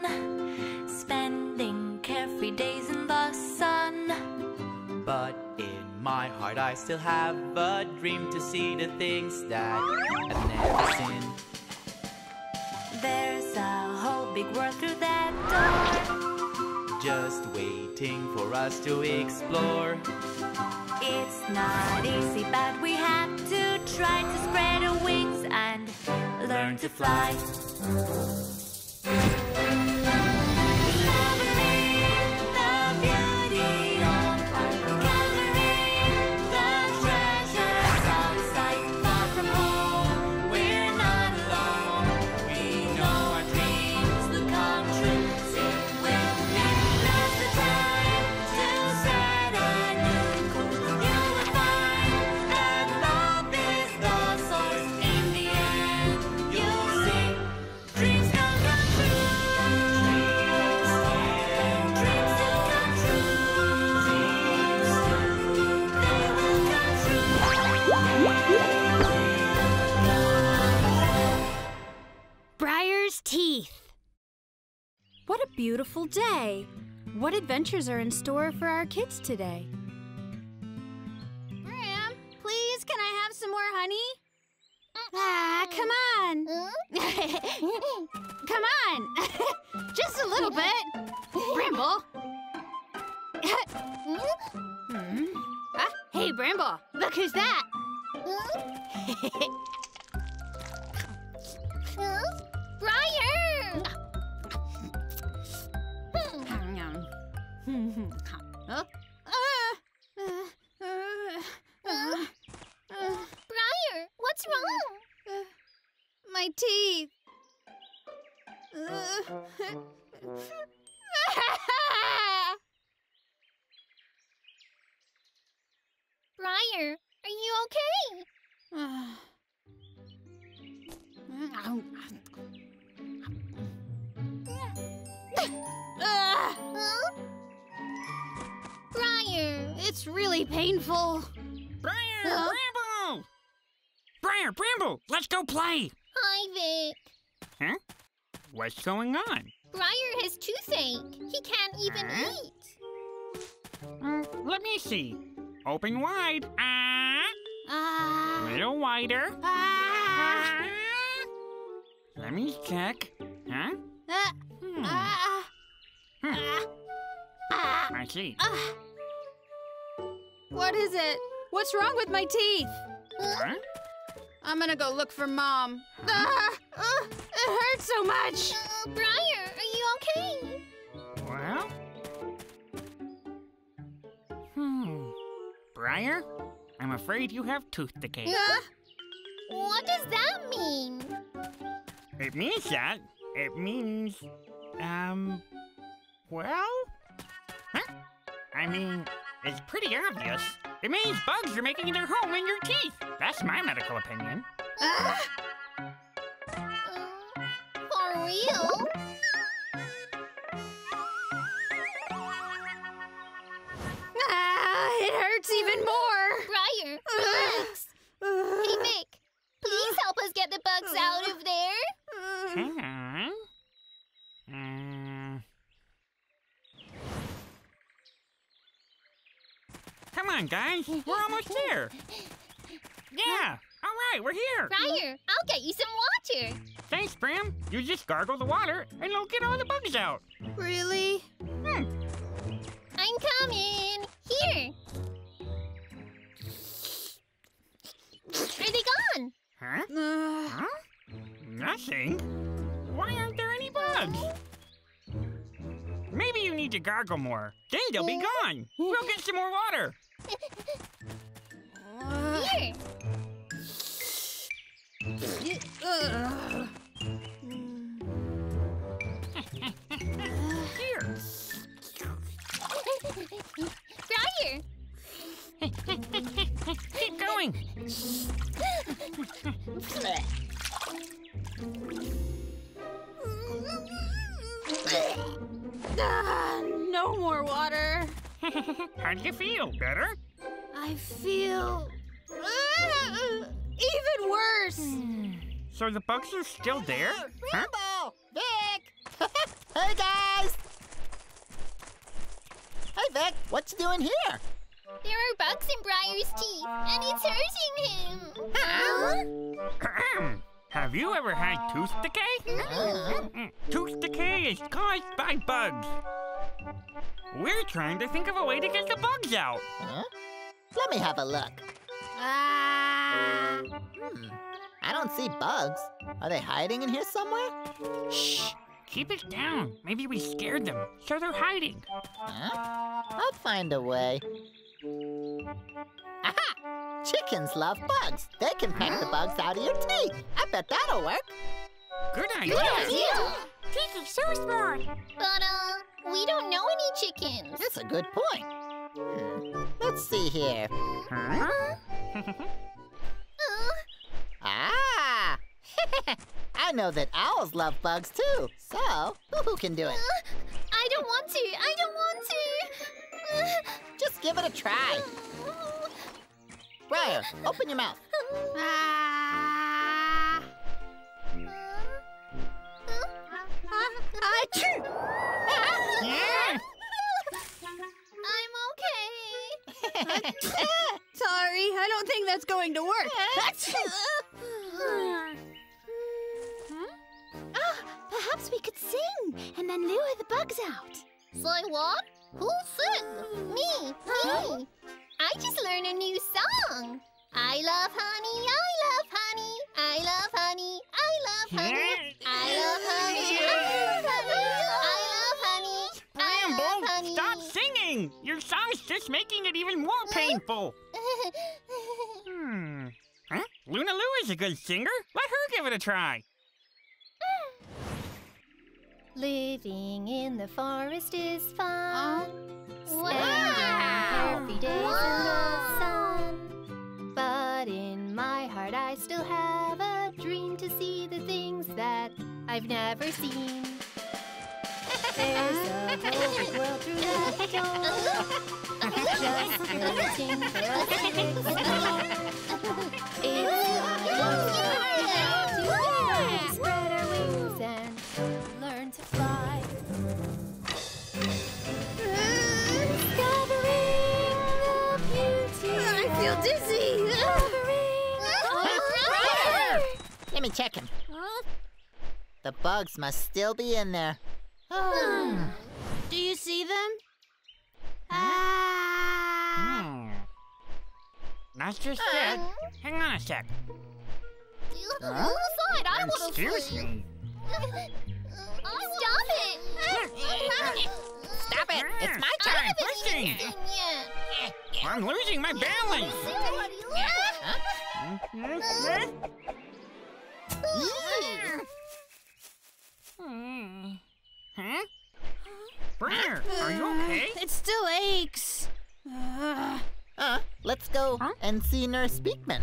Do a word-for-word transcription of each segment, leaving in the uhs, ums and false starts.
fun, spending carefree days in the sun. But in my heart I still have a dream to see the things that I've never seen. There's a whole big world through that door, just waiting for us to explore. It's not easy, but we have to try to spread our wings and learn to fly. What a beautiful day! What adventures are in store for our kids today? Bram, please, can I have some more honey? Ah, come on! Come on! Just a little bit! Bramble! Hmm? Ah, hey, Bramble, look who's that! Briar! Huh? uh, uh, uh, uh, uh, Briar, what's wrong? Uh, uh, my teeth. Uh, Briar, are you okay? Uh, um, uh, huh? Briar, it's really painful. Briar, huh? Bramble! Briar, Bramble, let's go play. Hi, Vic. Huh? What's going on? Briar has toothache. He can't even huh? eat. Mm, let me see. Open wide. Ah. Uh, uh, little wider. Ah. Uh, uh, let me check. Huh? Uh, hmm. uh, hmm. Uh, I see. Uh, what is it? What's wrong with my teeth? Huh? I'm gonna go look for Mom. Huh? Uh, uh, it hurts so much. Uh, Briar, are you okay? Well. Hmm. Briar, I'm afraid you have tooth decay. Huh? What does that mean? It means that. It means, um, well? Huh? I mean, it's pretty obvious. It means bugs are making their home in your teeth. That's my medical opinion. Uh, for real? Ah, it hurts even more. Briar, bugs. Hey, Mick, please help us get the bugs out of there. Yeah. Come on, guys. We're almost there. Yeah. All right, we're here. Briar, I'll get you some water. Thanks, Bram. You just gargle the water, and it'll get all the bugs out. Really? Hmm. I'm coming. Here. Are they gone? Huh? Uh, huh? Nothing. Why aren't there any bugs? Maybe you need to gargle more. Then they'll be gone. We'll get some more water. Uh, Here. Uh, Here. Briar. Keep going. Uh, no more water. How do you feel? Better? I feel uh, even worse. Mm. So the bugs are still there? Rainbow! Huh? Vic! cat's doing here? There are bugs in Briar's teeth, and it's hurting him. Huh? Have you ever had tooth decay? Uh-huh. Tooth decay is caused by bugs. We're trying to think of a way to get the bugs out. Huh? Let me have a look. Uh... Hmm. I don't see bugs. Are they hiding in here somewhere? Shh. Keep it down. Maybe we scared them, so they're hiding. Huh? I'll find a way. Aha! Chickens love bugs. They can peck the bugs out of your teeth. I bet that'll work. Good idea. Good idea. Tiki's so smart. But, uh, we don't know any chickens. That's a good point. Hmm. Let's see here. Huh? uh. Ah! I know that owls love bugs, too. So, who can do it? Uh, I don't want to. I don't want to. Uh, Just give it a try. Uh, Briar, uh, open your mouth. Ah! Uh, uh, uh, uh, yeah. I'm okay. Sorry, I don't think that's going to work. Uh, Perhaps we could sing, and then lure the bugs out. Say what? Who'll sing? Me, me. I just learned a new song. I love honey, I love honey, I love honey, I love honey, I love honey, I love honey, I love honey, I love honey. Ramble, stop singing! Your song's just making it even more painful. Hmm. Huh? Luna Lou is a good singer. Let her give it a try. Living in the forest is fun. Wow. Spending happy days wow. in the sun. But in my heart I still have a dream to see the things that I've never seen. There's a whole world through the door. Just waiting for us to explore. It's our to spread our wings and to fly. Discovering the beauty. I feel dizzy. Discovering the Let me check him. Huh? The bugs must still be in there. Oh. Do you see them? Ah. Mm. Not just yet. Uh. Hang on a sec. You look huh? inside. I want to see. Stop it! Stop it! It's my turn! Pushing! I'm losing my balance! Huh? Briar, are you okay? It still aches. Uh, let's go huh? and see Nurse Beekman.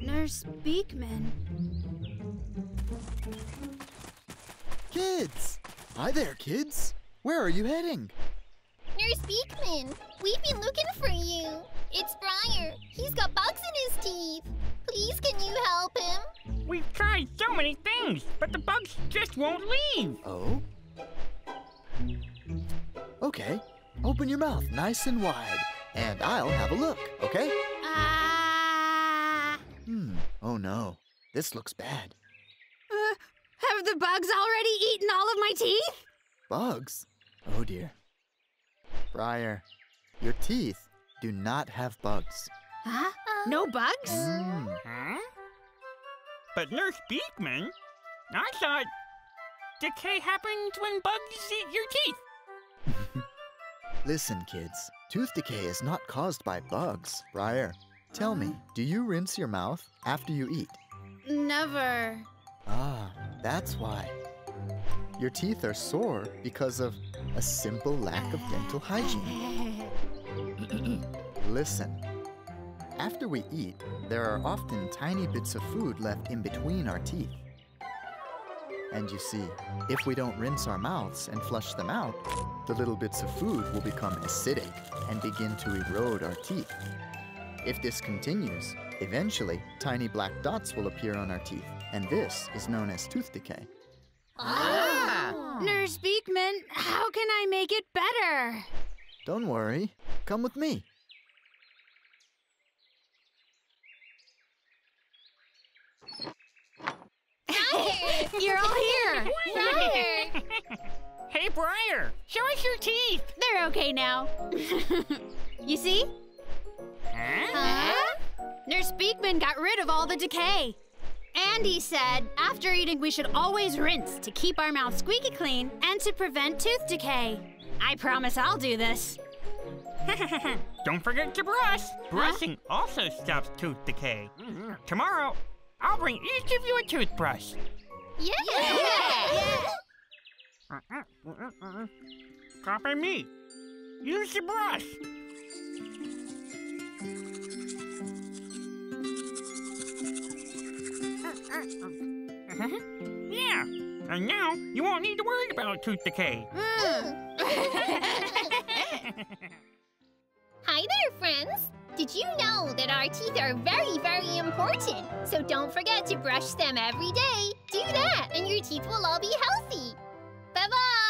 Nurse Beekman? Kids! Hi there, kids! Where are you heading? Nurse Beekman, we've been looking for you. It's Briar. He's got bugs in his teeth. Please, can you help him? We've tried so many things, but the bugs just won't leave. Oh? Okay. Open your mouth nice and wide, and I'll have a look, okay? Ah! Uh... Hmm. Oh, no. This looks bad. Uh... Have the bugs already eaten all of my teeth? Bugs? Oh dear. Briar, your teeth do not have bugs. Huh? Uh, no bugs? Mm. Huh? But Nurse Beekman, I thought decay happens when bugs eat your teeth. Listen, kids, tooth decay is not caused by bugs. Briar, tell uh. me, do you rinse your mouth after you eat? Never. Ah, that's why. Your teeth are sore because of a simple lack of dental hygiene. Listen, after we eat, there are often tiny bits of food left in between our teeth. And you see, if we don't rinse our mouths and flush them out, the little bits of food will become acidic and begin to erode our teeth. If this continues, eventually, tiny black dots will appear on our teeth, and this is known as tooth decay. Ah! Nurse Beekman, how can I make it better? Don't worry. Come with me. Hey, you're all here. Briar. Hey, Briar. Show us your teeth. They're okay now. You see? Huh? Huh? Nurse Beekman got rid of all the decay. Andy said, after eating, we should always rinse to keep our mouths squeaky clean and to prevent tooth decay. I promise I'll do this. Don't forget to brush. Brushing huh? also stops tooth decay. Mm-hmm. Tomorrow, I'll bring each of you a toothbrush. Yeah! yeah. yeah. Uh-uh, uh-uh, uh-uh. Copy me. Use the brush. Uh-huh. Yeah, and now you won't need to worry about tooth decay. Mm. Hi there, friends. Did you know that our teeth are very, very important? So don't forget to brush them every day. Do that, and your teeth will all be healthy. Bye-bye.